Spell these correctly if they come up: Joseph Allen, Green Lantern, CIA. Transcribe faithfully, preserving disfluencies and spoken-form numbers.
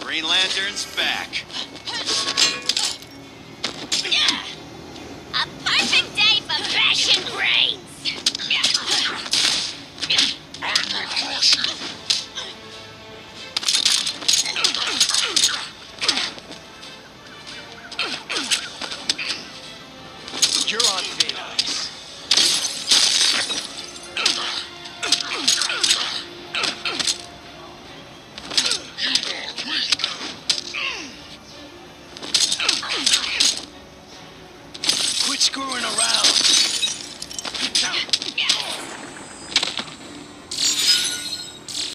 Green Lantern's back.